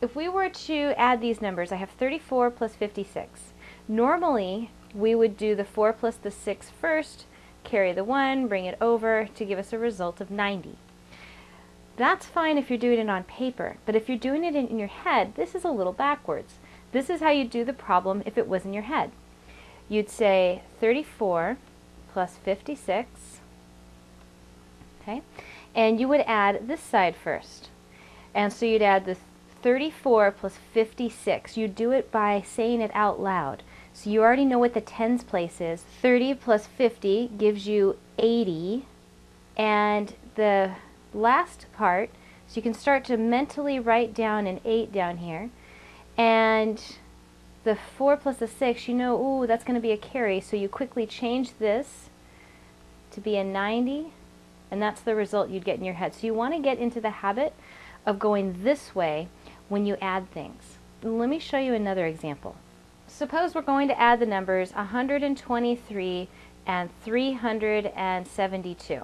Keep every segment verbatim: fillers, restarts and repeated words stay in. if we were to add these numbers, I have thirty-four plus fifty-six. Normally, we would do the four plus the six first, carry the one, bring it over to give us a result of ninety. That's fine if you're doing it on paper, but if you're doing it in your head, this is a little backwards. This is how you do the problem if it was in your head. You'd say thirty-four plus fifty-six, okay, and you would add this side first. And so you'd add the thirty-four plus fifty-six. You do it by saying it out loud. So you already know what the tens place is. thirty plus fifty gives you eighty, and the last part, so you can start to mentally write down an eight down here, and the four plus the six, you know, ooh, that's going to be a carry, so you quickly change this to be a ninety, and that's the result you'd get in your head. So you want to get into the habit of going this way when you add things. Let me show you another example. Suppose we're going to add the numbers one hundred twenty-three and three hundred seventy-two.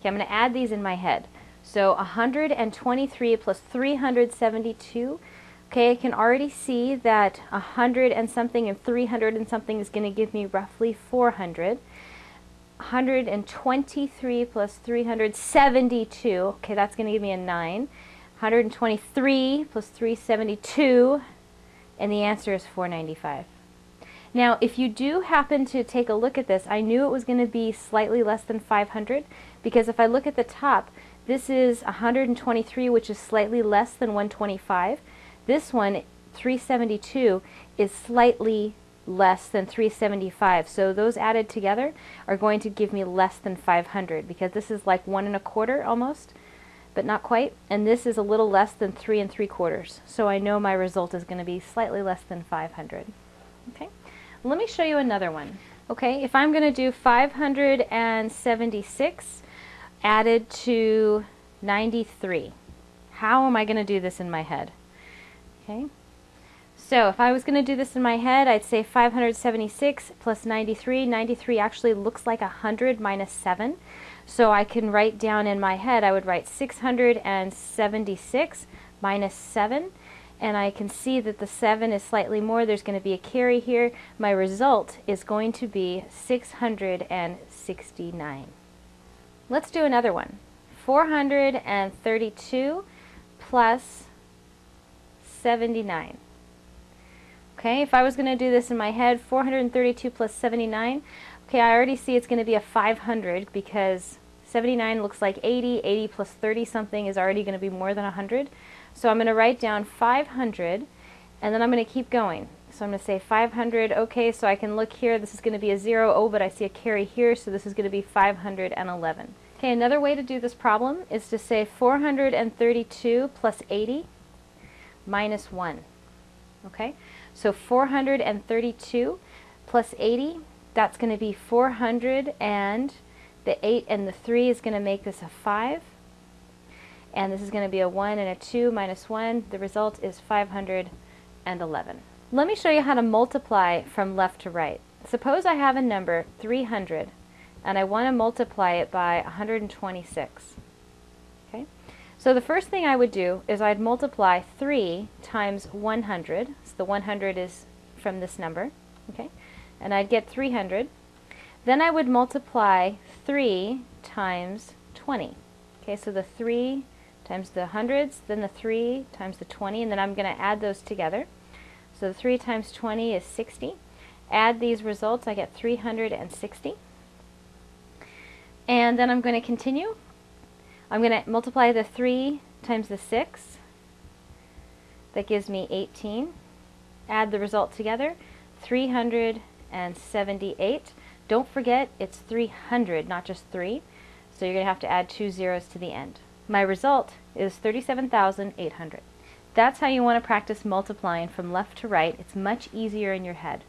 Okay, I'm going to add these in my head. So one hundred twenty-three plus three hundred seventy-two. Okay, I can already see that one hundred and something and three hundred and something is going to give me roughly four hundred. one hundred twenty-three plus three hundred seventy-two, okay, that's going to give me a nine. one hundred twenty-three plus three hundred seventy-two, and the answer is four ninety-five. Now, if you do happen to take a look at this, I knew it was going to be slightly less than five hundred, because if I look at the top, this is one hundred twenty-three, which is slightly less than one twenty-five. This one, three hundred seventy-two, is slightly less than three hundred seventy-five, so those added together are going to give me less than five hundred, because this is like one and a quarter almost, but not quite, and this is a little less than three and three quarters, so I know my result is going to be slightly less than five hundred. Okay, let me show you another one. Okay, if I'm going to do five hundred seventy-six added to ninety-three, how am I going to do this in my head? Okay. So if I was going to do this in my head, I'd say five hundred seventy-six plus ninety-three. ninety-three actually looks like one hundred minus seven. So I can write down in my head, I would write six hundred seventy-six minus seven. And I can see that the seven is slightly more. There's going to be a carry here. My result is going to be six hundred sixty-nine. Let's do another one. four hundred thirty-two plus seventy-nine. Okay, if I was going to do this in my head, four hundred thirty-two plus seventy-nine, okay, I already see it's going to be a five hundred, because seventy-nine looks like eighty, eighty plus thirty something is already going to be more than one hundred. So I'm going to write down five hundred, and then I'm going to keep going. So I'm going to say five hundred, okay, so I can look here, this is going to be a zero, oh, but I see a carry here, so this is going to be five hundred eleven. Okay, another way to do this problem is to say four hundred thirty-two plus eighty minus one. Okay, so four hundred thirty-two plus eighty, that's going to be four hundred, and the eight and the three is going to make this a five, and this is going to be a one and a two minus one. The result is five hundred eleven. Let me show you how to multiply from left to right. Suppose I have a number three hundred, and I want to multiply it by one hundred twenty-six. So the first thing I would do is I'd multiply three times one hundred, so the one hundred is from this number, okay, and I'd get three hundred. Then I would multiply three times twenty, okay, so the three times the hundreds, then the three times the twenty, and then I'm going to add those together. So the three times twenty is sixty. Add these results, I get three hundred sixty. And then I'm going to continue. I'm going to multiply the three times the six, that gives me eighteen. Add the result together, three hundred seventy-eight. Don't forget, it's three hundred, not just three, so you're going to have to add two zeros to the end. My result is thirty-seven thousand eight hundred. That's how you want to practice multiplying from left to right. It's much easier in your head.